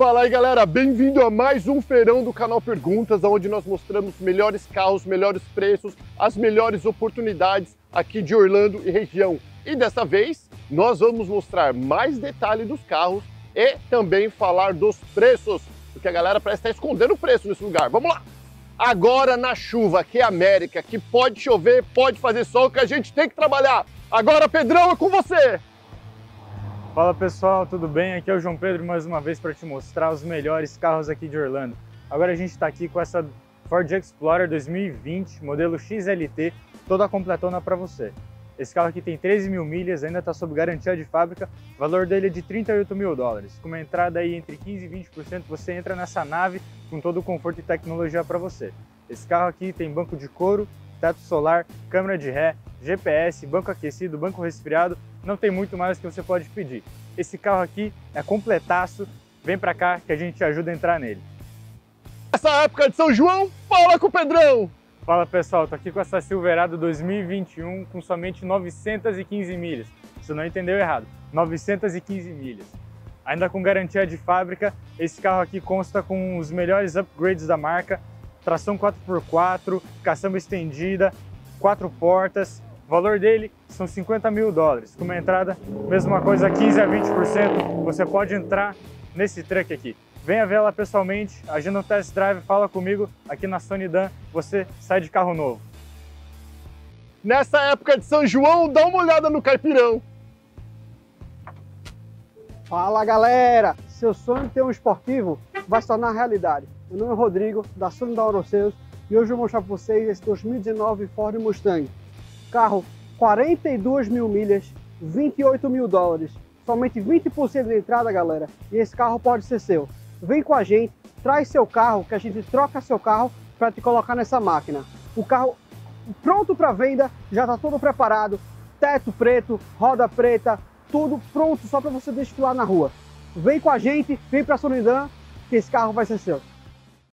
Fala aí, galera, bem-vindo a mais um Feirão do Canal Perguntas, onde nós mostramos melhores carros, melhores preços, as melhores oportunidades aqui de Orlando e região. E dessa vez, nós vamos mostrar mais detalhe dos carros e também falar dos preços, porque a galera parece estar escondendo o preço nesse lugar. Vamos lá! Agora na chuva, que é América, que pode chover, pode fazer sol, que a gente tem que trabalhar. Agora, Pedrão, é com você! Fala pessoal, tudo bem? Aqui é o João Pedro mais uma vez para te mostrar os melhores carros aqui de Orlando. Agora a gente está aqui com essa Ford Explorer 2020, modelo XLT, toda completona para você. Esse carro aqui tem 13 mil milhas, ainda está sob garantia de fábrica, o valor dele é de 38 mil dólares. Com uma entrada aí entre 15% e 20%, você entra nessa nave com todo o conforto e tecnologia para você. Esse carro aqui tem banco de couro, teto solar, câmera de ré, GPS, banco aquecido, banco resfriado, não tem muito mais que você pode pedir. Esse carro aqui é completaço, vem pra cá que a gente te ajuda a entrar nele. Essa época de São João, fala com o Pedrão! Fala pessoal, tô aqui com essa Silverado 2021 com somente 915 milhas, você não entendeu errado, 915 milhas. Ainda com garantia de fábrica, esse carro aqui consta com os melhores upgrades da marca, tração 4x4, caçamba estendida, 4 portas. O valor dele são 50 mil dólares, com uma entrada, mesma coisa, 15 a 20%, você pode entrar nesse truck aqui. Venha ver lá pessoalmente, agenda um test drive, fala comigo, aqui na Sonydam, você sai de carro novo. Nessa época de São João, dá uma olhada no Caipirão. Fala galera, seu sonho de ter um esportivo vai se tornar realidade. Meu nome é Rodrigo, da Sonydam Autosales, e hoje eu vou mostrar para vocês esse 2019 Ford Mustang. Carro 42 mil milhas, 28 mil dólares, somente 20% de entrada, galera, e esse carro pode ser seu. Vem com a gente, traz seu carro, que a gente troca seu carro para te colocar nessa máquina. O carro pronto para venda, já está todo preparado, teto preto, roda preta, tudo pronto só para você desfilar na rua. Vem com a gente, vem para a Sonydam, que esse carro vai ser seu.